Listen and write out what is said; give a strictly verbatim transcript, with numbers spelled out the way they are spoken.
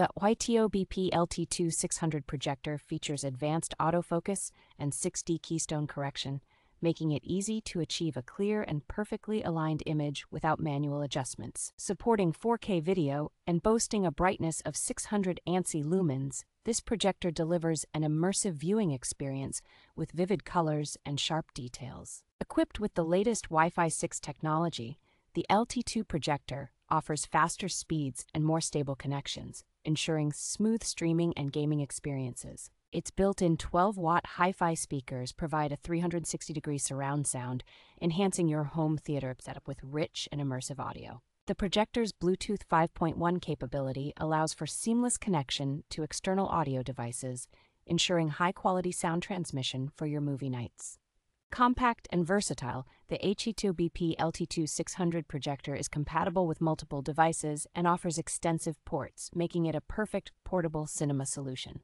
The H Y T O B P L T two six hundred projector features advanced autofocus and six D keystone correction, making it easy to achieve a clear and perfectly aligned image without manual adjustments. Supporting four K video and boasting a brightness of six hundred ANSI lumens, this projector delivers an immersive viewing experience with vivid colors and sharp details. Equipped with the latest Wi-Fi six technology, the L T two projector offers faster speeds and more stable connections, ensuring smooth streaming and gaming experiences. Its built-in twelve watt Hi-Fi speakers provide a three hundred sixty degree surround sound, enhancing your home theater setup with rich and immersive audio. The projector's Bluetooth five point one capability allows for seamless connection to external audio devices, ensuring high-quality sound transmission for your movie nights. Compact and versatile, the H Y T O B P L T two six hundred projector is compatible with multiple devices and offers extensive ports, making it a perfect portable cinema solution.